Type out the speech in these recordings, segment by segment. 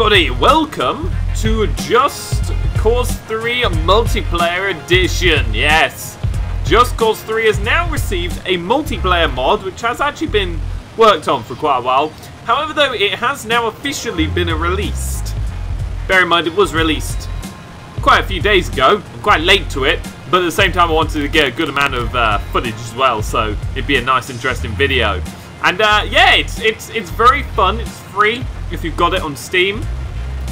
everybody, welcome to Just Cause 3 Multiplayer Edition. Yes, Just Cause 3 has now received a multiplayer mod, which has actually been worked on for quite a while. However, though, it has now officially been released. Bear in mind, it was released quite a few days ago. I'm quite late to it, but at the same time, I wanted to get a good amount of footage as well, so it'd be a nice, interesting video. And yeah, it's very fun. It's free. If you've got it on Steam,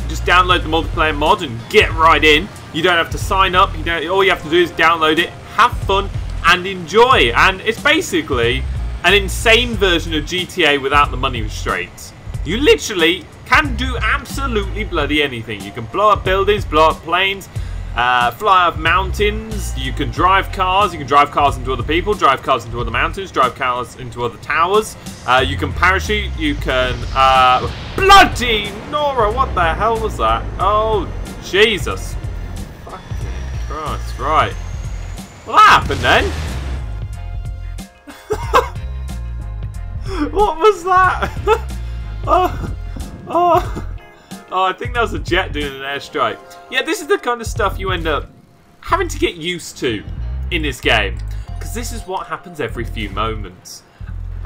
just download the multiplayer mod and get right in. You don't have to sign up. All you have to do is download it, have fun, and enjoy. And it's basically an insane version of GTA without the money restraints. You literally can do absolutely bloody anything. You can blow up buildings, blow up planes, fly up mountains. You can drive cars. You can drive cars into other people, drive cars into other mountains, drive cars into other towers. You can parachute. You can... bloody Nora, what the hell was that? Oh, Jesus. Fucking Christ, right. Well, that happened then. What was that? Oh, I think that was a jet doing an airstrike. Yeah, this is the kind of stuff you end up having to get used to in this game, because this is what happens every few moments.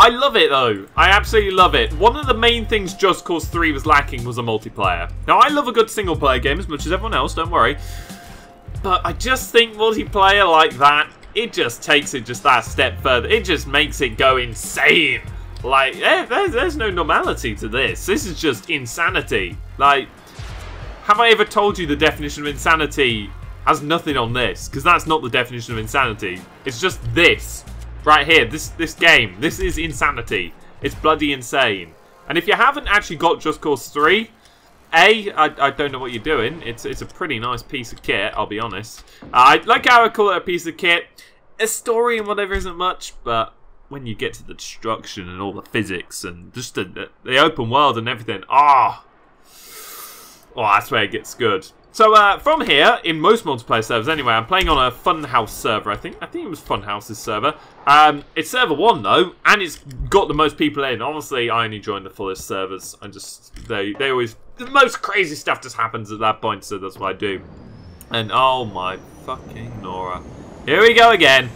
I love it though. I absolutely love it. One of the main things Just Cause 3 was lacking was a multiplayer. Now, I love a good single player game as much as everyone else, don't worry. But I just think multiplayer like that, it just takes it just that step further. It just makes it go insane. Like, there's no normality to this. This is just insanity. Like, have I ever told you the definition of insanity has nothing on this? Because that's not the definition of insanity. It's just this. Right here, this game, this is insanity. It's bloody insane. And if you haven't actually got Just Cause 3, I don't know what you're doing. It's a pretty nice piece of kit, I'll be honest. I like how I call it a piece of kit. A story and whatever isn't much, but when you get to the destruction and all the physics and just the open world and everything, oh, that's where it gets good. So from here, in most multiplayer servers anyway, I'm playing on a Funhouse server, I think it was Funhouse's server. It's server 1 though, and it's got the most people in. Honestly, I only joined the fullest servers. I just, they always, the most crazy stuff just happens at that point, so that's what I do. And oh my fucking Nora. Here we go again.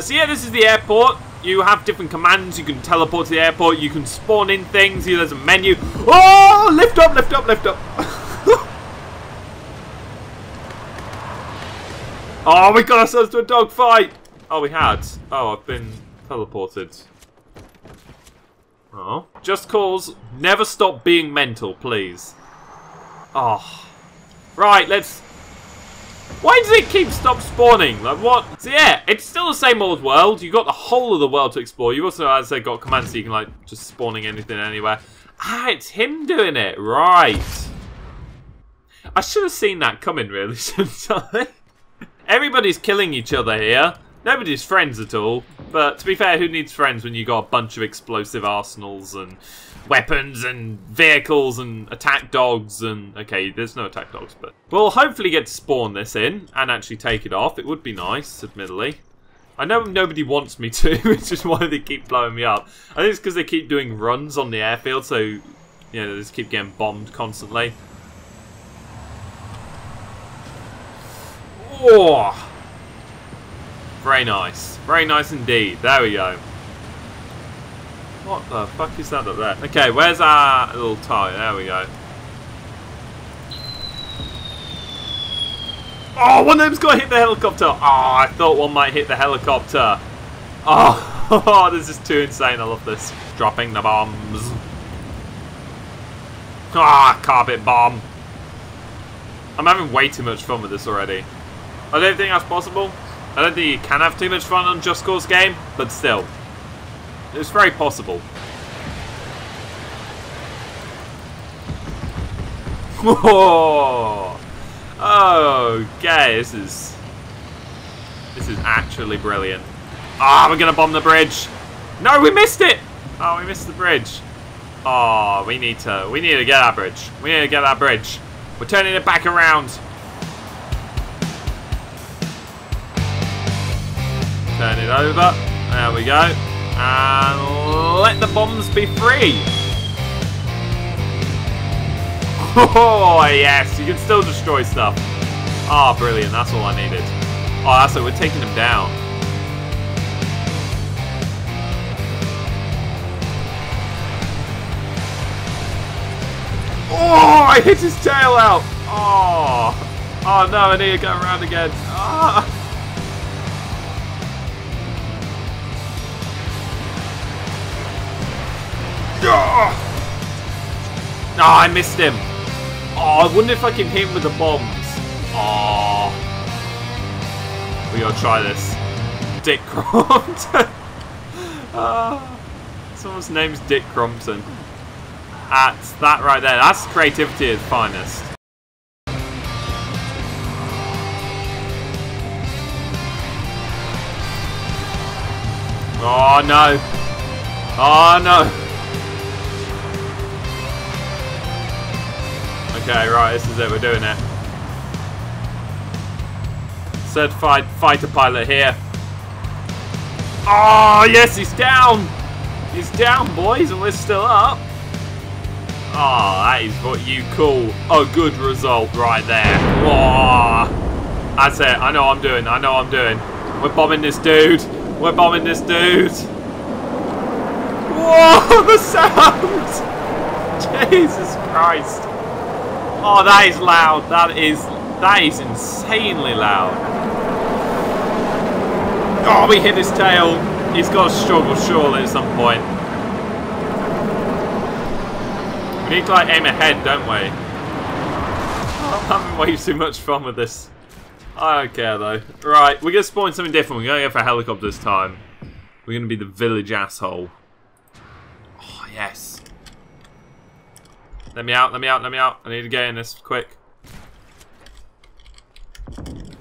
So yeah, this is the airport. You have different commands. You can teleport to the airport. You can spawn in things. Here, there's a menu. Oh, lift up, lift up, lift up. Oh, we got ourselves to a dogfight! Oh, we had. Oh, I've been teleported. Oh. Just Cause, never stop being mental, please. Oh. Right, let's... Why does it keep stop spawning? Like, what? So, yeah, it's still the same old world. You've got the whole of the world to explore. You also, as I said, got commands so you can, like, just spawning anything anywhere. Ah, it's him doing it. Right. I should have seen that coming, really, shouldn't I? Everybody's killing each other here. Nobody's friends at all. But to be fair, who needs friends when you got a bunch of explosive arsenals and weapons and vehicles and attack dogs and... Okay, there's no attack dogs, but... We'll hopefully get to spawn this in and actually take it off. It would be nice, admittedly. I know nobody wants me to, which is why they keep blowing me up. I think it's because they keep doing runs on the airfield, so... You know, they just keep getting bombed constantly. Oh, very nice indeed. There we go. What the fuck is that up there? Okay, where's our little tie? There we go. Oh, one of them's got to hit the helicopter. Oh, I thought one might hit the helicopter. Oh, this is too insane. I love this. Dropping the bombs. Ah, carpet bomb. I'm having way too much fun with this already. I don't think that's possible. I don't think you can have too much fun on Just Cause game, but still. It's very possible. Whoa! Okay, this is actually brilliant. Ah, we're gonna bomb the bridge! No, we missed it! Oh, we missed the bridge. Oh, we need to get that bridge. We need to get that bridge. We're turning it back around. Turn it over. There we go. And let the bombs be free. Oh, yes, you can still destroy stuff. Ah, oh, brilliant, that's all I needed. Oh, that's it, we're taking him down. Oh, I hit his tail out! Oh, oh no, I need to go around again. Oh. Oh. No, I missed him. Oh, I wonder if I can hit him with the bombs. Oh. We gotta try this. Dick Crompton. Someone's name's Dick Crompton. That's that right there. That's creativity at its finest. Oh no! Oh no! Okay, right. This is it. We're doing it. Certified fighter pilot here. Oh yes, he's down. He's down, boys, and we're still up. Oh, that is what you call a good result right there. Oh, that's it. I know what I'm doing. I know what I'm doing. We're bombing this dude. We're bombing this dude. Whoa, the sound! Jesus Christ. Oh, that is loud. That is insanely loud. Oh, we hit his tail. He's got to struggle, surely, at some point. We need to like aim ahead, don't we? I'm having way too much fun with this. I don't care though. Right, we're gonna spawn something different. We're gonna go for a helicopter this time. We're gonna be the village asshole. Oh yes. Let me out, let me out, let me out. I need to get in this quick.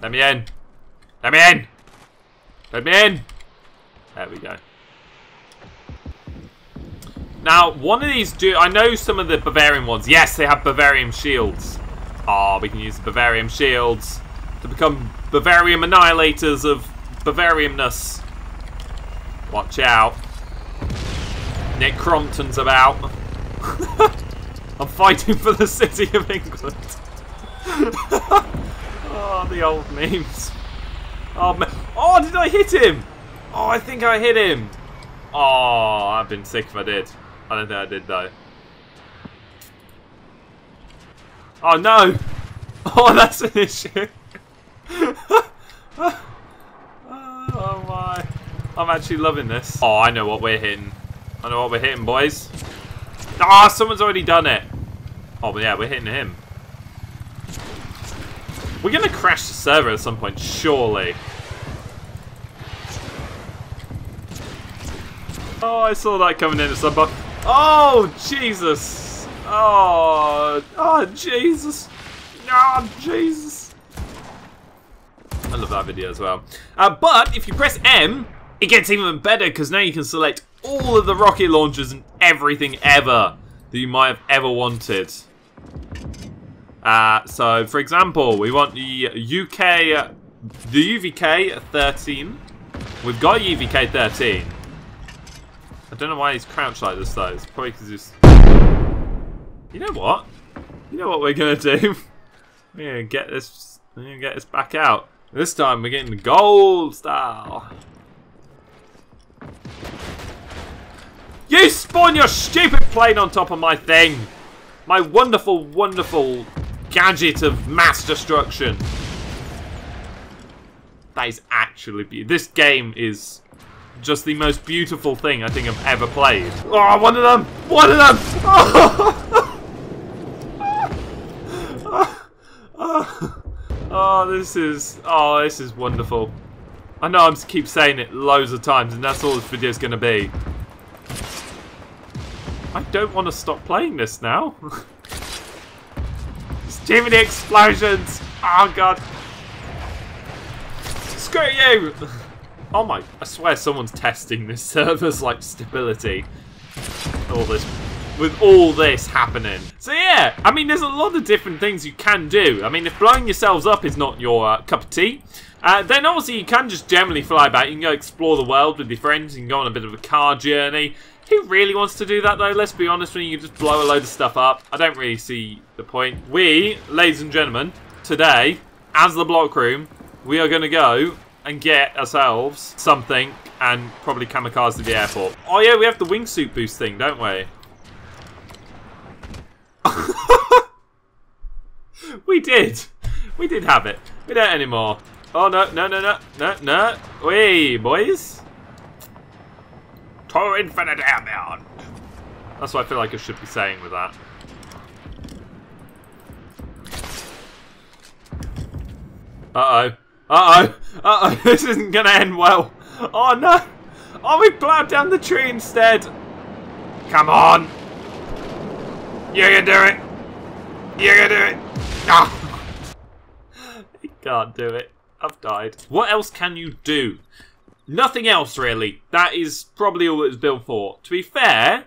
Let me in. Let me in. Let me in. There we go. Now, one of these do... I know some of the Bavarian ones. Yes, they have Bavarian shields. Ah, oh, we can use Bavarian shields to become Bavarian annihilators of Bavarianness. Watch out. Nick Crompton's about. I'm fighting for the city of England. Oh, the old memes. Oh, man. Oh, did I hit him? Oh, I think I hit him. Oh, I've been sick if I did. I don't think I did though. Oh no! Oh, that's an issue. Oh my! I'm actually loving this. Oh, I know what we're hitting. I know what we're hitting, boys. Ah, oh, someone's already done it. Oh, but yeah, we're hitting him. We're gonna crash the server at some point, surely. Oh, I saw that coming in a sub box. Oh, Jesus! Oh, oh, Jesus! Oh, Jesus! I love that video as well. But if you press M, it gets even better because now you can select all of the rocket launchers and everything ever that you might have ever wanted. So, for example, we want the UVK 13. We've got UVK 13. I don't know why he's crouched like this though. It's probably because he's... You know what? You know what we're gonna do? We're gonna get this back out. This time we're getting the gold style. You spawn your stupid plane on top of my thing! My wonderful, wonderful gadget of mass destruction. That is actually beautiful. This game is... just the most beautiful thing I think I've ever played. Oh, one of them! One of them! Oh, oh this is... oh, this is wonderful. I know I keep saying it loads of times, and that's all this video's gonna be. I don't want to stop playing this now. There's too many explosions! Oh, God. Screw you! Oh my, I swear someone's testing this server's, like, stability. All this with all this happening. So yeah, I mean, there's a lot of different things you can do. I mean, if blowing yourselves up is not your cup of tea, then obviously you can just generally fly back. You can go explore the world with your friends. You can go on a bit of a car journey. Who really wants to do that, though? Let's be honest, when you just blow a load of stuff up, I don't really see the point. We, ladies and gentlemen, today, as the block room, we are going to go and get ourselves something and probably kamikaze to the airport. Oh, yeah, we have the wingsuit boost thing, don't we? We did. We did have it. We don't anymore. Oh, no, no, no, no, no, no. Wait, boys. To infinite amount. That's what I feel like I should be saying with that. Uh-oh. Uh-oh. Uh-oh. This isn't going to end well. Oh, no. Oh, we plowed down the tree instead. Come on. You can do it. You can do it. Oh. I can't do it. I've died. What else can you do? Nothing else, really. That is probably all it was built for. To be fair,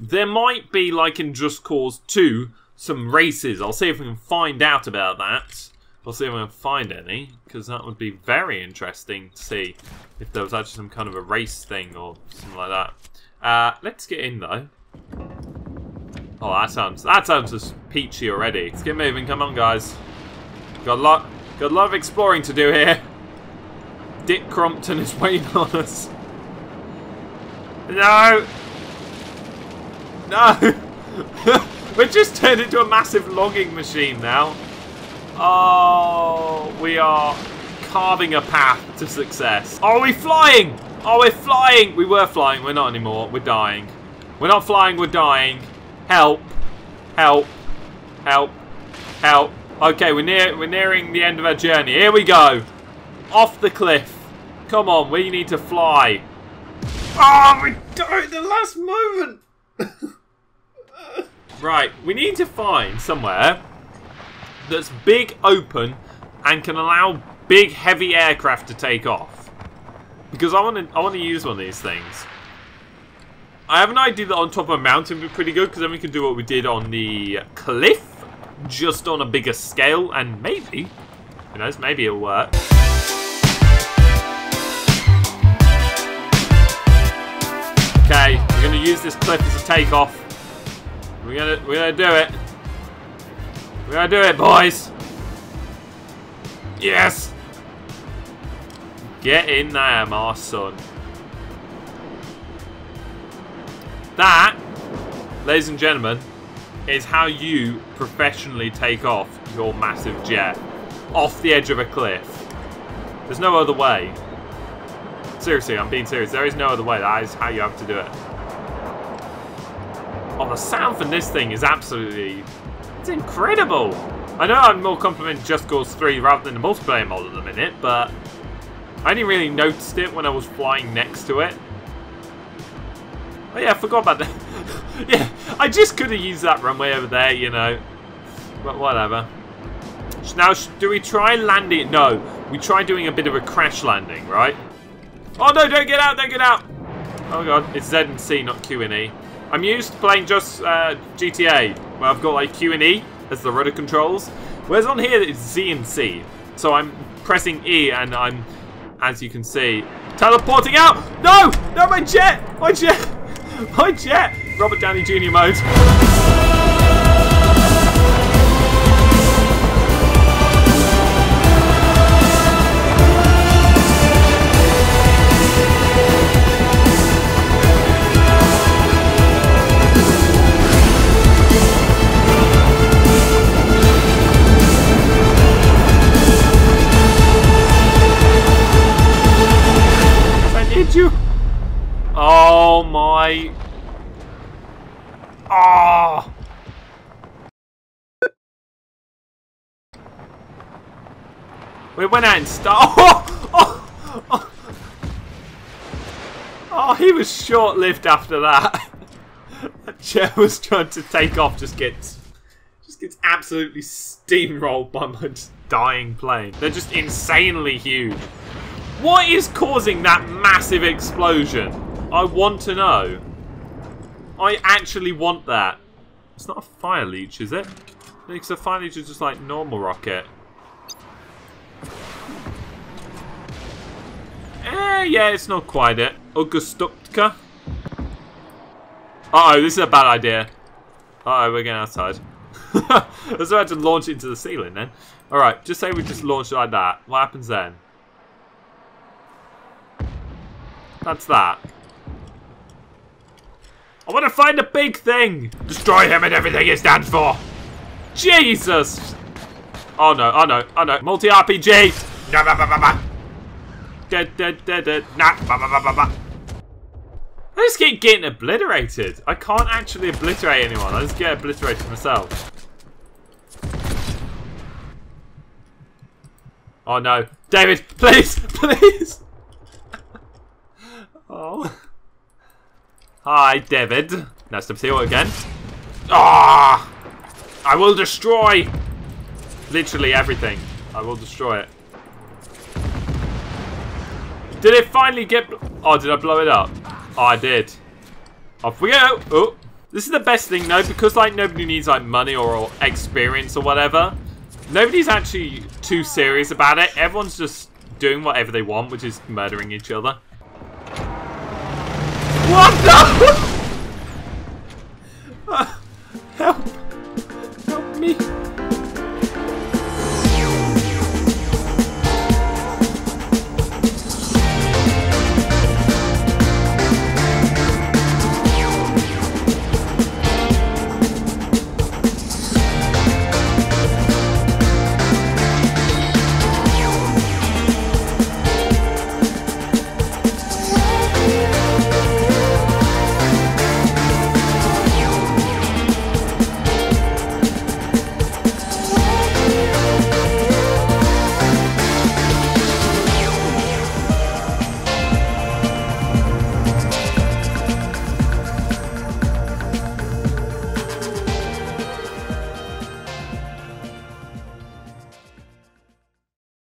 there might be, like in Just Cause 2, some races. I'll see if we can find out about that. I'll see if we can find any, because that would be very interesting to see if there was actually some kind of a race thing or something like that. Let's get in, though. Oh, that sounds just peachy already. Let's get moving. Come on, guys. Got a lot of exploring to do here. Dick Crompton is waiting on us. No! No! We're just turned into a massive logging machine now. Oh, we are carving a path to success. Oh, are we flying? Oh, we're flying! We were flying. We're not anymore. We're dying. We're not flying. We're dying. Help. Help. Help. Help. Okay, we're nearing the end of our journey. Here we go. Off the cliff. Come on, we need to fly. Oh, we died at the last moment. Right, we need to find somewhere that's big, open, and can allow big, heavy aircraft to take off. Because I want to use one of these things. I have an idea that on top of a mountain would be pretty good, because then we can do what we did on the cliff, just on a bigger scale, and maybe, who knows, maybe it'll work. Okay, we're gonna use this cliff as a takeoff. We're gonna do it. We're gonna do it, boys. Yes. Get in there, my son. That, ladies and gentlemen, is how you professionally take off your massive jet off the edge of a cliff. There's no other way. Seriously, I'm being serious. There is no other way. That is how you have to do it. Oh, the sound from this thing is absolutely... It's incredible. I know I'm more complimenting Just Cause 3 rather than the multiplayer mod at the minute, but I only really noticed it when I was flying next to it. Oh yeah, I forgot about that. Yeah, I just could have used that runway over there, you know. But whatever. Now, do we try landing it? No. We try doing a bit of a crash landing, right? Oh no, don't get out, don't get out! Oh god, it's Z and C, not Q and E. I'm used to playing just GTA, where I've got like Q and E as the rudder controls. Whereas on here it's Z and C. So I'm pressing E and I'm, as you can see, teleporting out! No! No, my jet! My jet! My jet! Robert Downey Jr. mode. Oh my. Ah. Oh. We went out and started. Oh! Oh! Oh! Oh, he was short lived after that. That chair was trying to take off, just gets absolutely steamrolled by my dying plane. They're just insanely huge. What is causing that massive explosion? I want to know. I actually want that. It's not a fire leech, is it? No, because a fire leech is just like normal rocket. Yeah, it's not quite it. Augustuptka. Uh-oh, this is a bad idea. Uh-oh, we're getting outside. I was about to launch it into the ceiling then. Alright, just say we just launch it like that. What happens then? That's that. I want to find a big thing! Destroy him and everything he stands for! Jesus! Oh no, oh no, oh no. Multi-RPG! Nah, bah, bah, bah, bah. Nah, bah, bah, bah, bah. I just keep getting obliterated. I can't actually obliterate anyone. I just get obliterated myself. Oh no. David, please! Please! Oh. Hi, David. Nice to see you again. Ah! I will destroy literally everything. I will destroy it. Did it finally get... Oh, did I blow it up? Oh, I did. Off we go. Oh. This is the best thing, though, because, like, nobody needs, like, money or experience or whatever. Nobody's actually too serious about it. Everyone's just doing whatever they want, which is murdering each other. What?